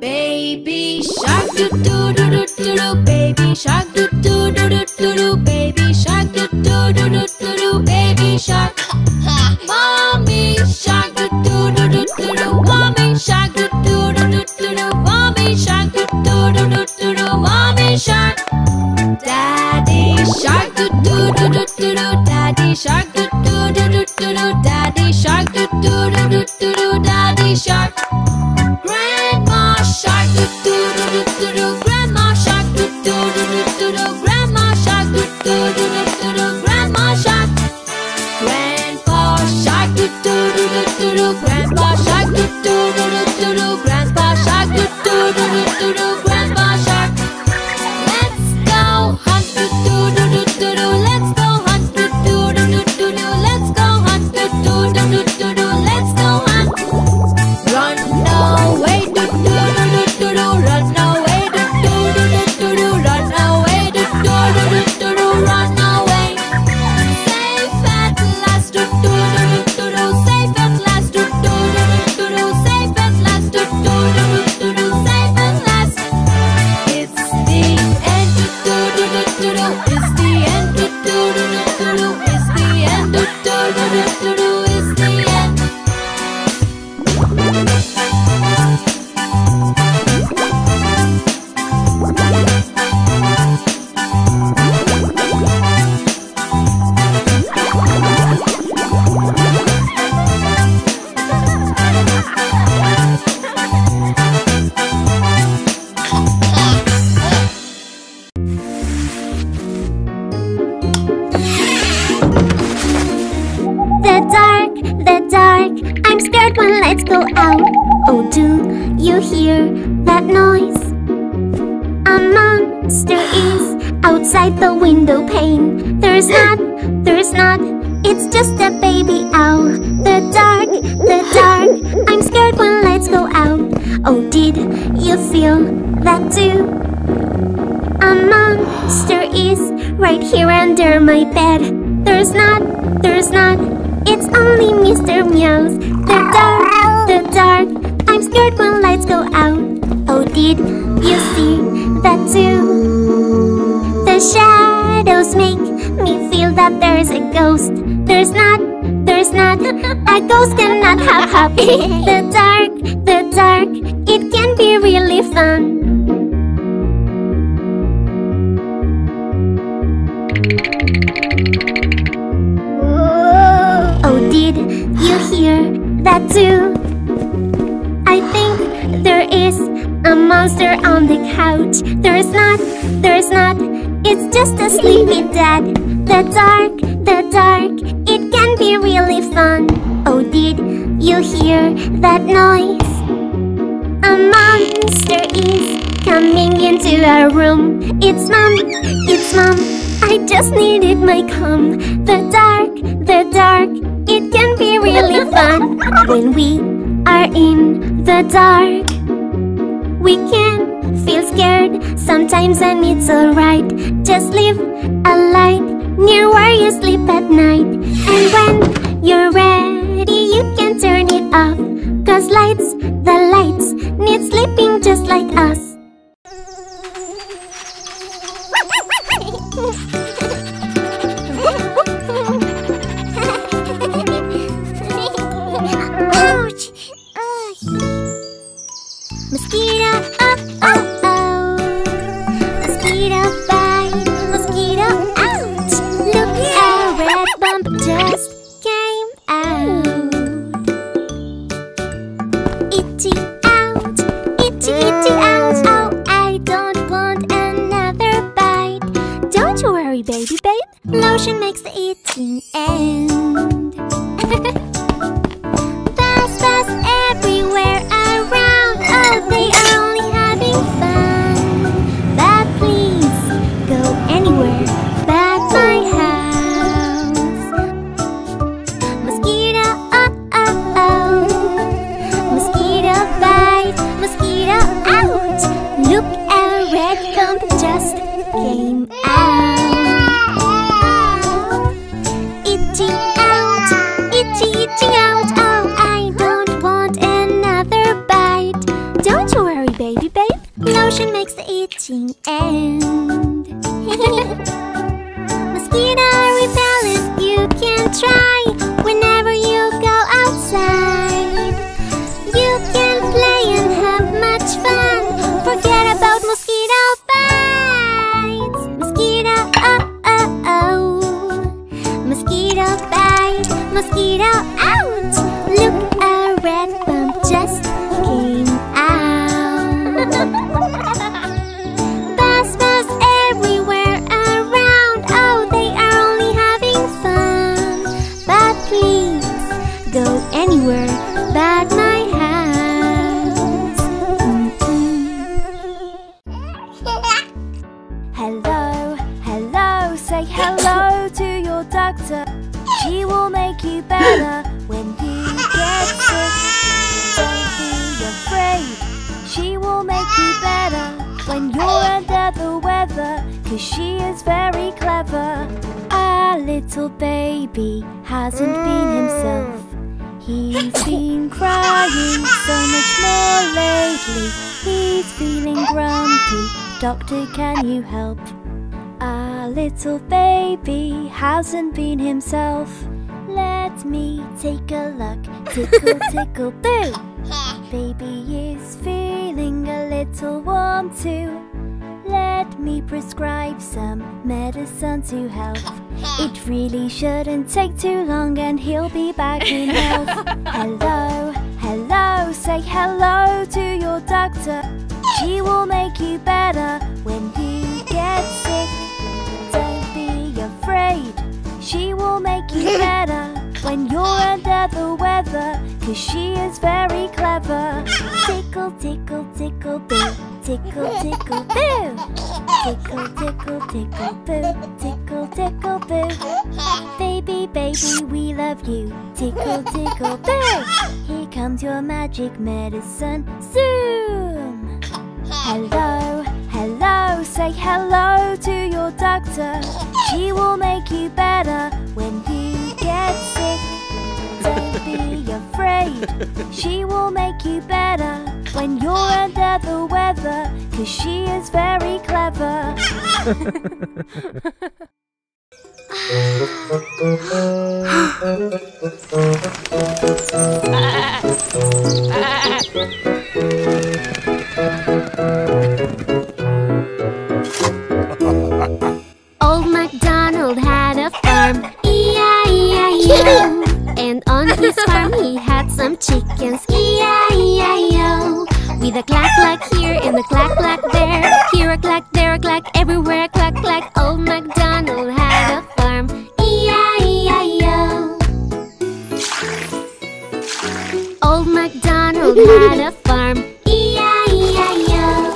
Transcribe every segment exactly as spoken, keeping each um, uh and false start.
Baby shark doo doo doo doo doo doo, baby shark doo doo doo doo doo doo, baby shark doo doo doo doo doo doo, baby shark. Mommy shark doo doo doo doo doo doo, mommy shark doo doo doo doo doo doo, mommy shark doo doo doo doo doo doo, mommy shark. Daddy shark doo doo doo doo doo doo, daddy shark doo doo doo doo doo doo, daddy shark doo doo doo doo doo doo, daddy shark. Shark doo doo doo doo doo, grandma shark doo doo doo doo doo, grandma shark doo doo doo doo doo, grandma shark. Grandpa shark doo doo doo doo doo, grandpa shark doo doo doo doo doo, grandpa shark doo doo doo doo doo, grandpa shark. Let's go hunt doo doo doo doo doo, let's go hunt doo doo doo doo doo, let's go hunt doo doo doo doo doo, let's go hunt. Run away doo doo. The dark, the dark, it can be really fun. Whoa. Oh, did you hear that too? I think there is a monster on the couch. There's not, there's not, it's just a sleepy dad. The dark, the dark, it can be really fun. Oh, did you hear that noise? A monster is coming into our room. It's mom, it's mom, I just needed my cum. The dark, the dark, it can be really fun. When we are in the dark, we can feel scared sometimes, and it's alright. Just leave a light near where you sleep at night. And when you're ready, you can turn it off, 'cause lights, the lights need sleeping just like us. Mosquito, oh oh oh, mosquito bite, mosquito ouch. Look, a red bump just came out. Baby babe, lotion makes the eating end. Fast, fast everywhere around. Oh, they are only having fun. But please go anywhere but my house. Mosquito, came out. Itchy out, itchy, itchy out. Oh, I don't want another bite. Don't you worry, baby babe. Lotion makes the itching end. Mosquito repellent, you can try whenever you go outside. You can play and have much fun. Forget about mosquito bites. Mosquito, oh, oh, oh. Mosquito bite, mosquito out. Look, a red bump just came out. Buzz, buzz everywhere around. Oh, they are only having fun. But please, go anywhere but my doctor. She will make you better when you get sick. Don't be afraid. She will make you better when you're under the weather, cause she is very clever. Our little baby hasn't been himself. He's been crying so much more lately. He's feeling grumpy. Doctor, can you help? Our little baby hasn't been himself. Let me take a look. Tickle, tickle, boo. Baby is feeling a little warm too. Let me prescribe some medicine to help. It really shouldn't take too long and he'll be back in health. Hello, hello, say hello to your doctor. She will make you better when you get sick. She will make you better when you're under the weather, cause she is very clever. Tickle, tickle, tickle, boo. Tickle, tickle, boo. Tickle, tickle, tickle, boo. Tickle, tickle, boo. Baby, baby, we love you. Tickle, tickle, boo. Here comes your magic medicine. Zoom! Hello, hello, say hello to your doctor. She will make you better when you get sick. Don't be afraid. She will make you better when you're under the weather, cause she is very clever. Old MacDonald had a farm, E I E I O. And on his farm he had some chickens, E I E I O. With a clack clack here and a clack clack there, here a clack, there a clack, everywhere a clack clack. Old MacDonald had a farm, E I E I O. Old MacDonald had a farm, E I E I O.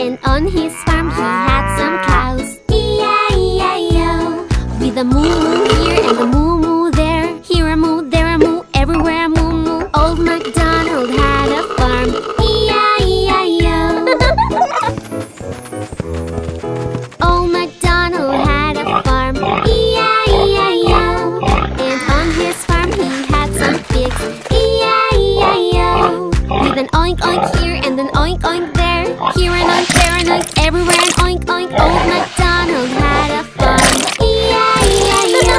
And on his farm he had some cows, E I E I O. With a moo moo here and a moo moo there, here a moo, there a moo, everywhere a moo moo. Old MacDonald had a farm, E I E I O. Old MacDonald had a farm, E I E I O. And on his farm he had some pigs, E I E I O. With an oink oink here and an oink oink there, here an oink, there an oink, everywhere an oink oink. Old MacDonald had a farm, E I E I O.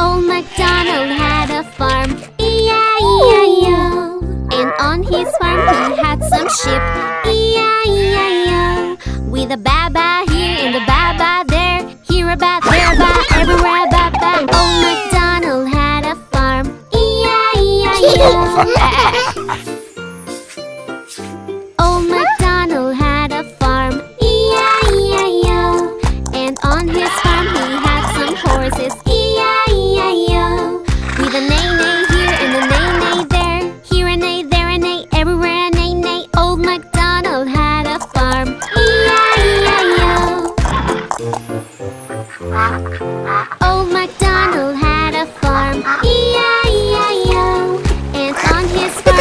Old MacDonald had a farm, E I E I O. And on his farm he had some sheep, E I E I O. With a ba-ba here and a ba-ba there, here a ba, there a ba, everywhere a ba-ba. Old MacDonald had a farm, E I E I O. Old MacDonald had a farm, E I E I O. And on his farm he had some horses, E I E I O. With a neigh-neigh here and a neigh-neigh there, here a neigh, there a neigh, everywhere a neigh-neigh. Old MacDonald had a farm, E I E I O. Old MacDonald had a farm, E I E I O. And on his farm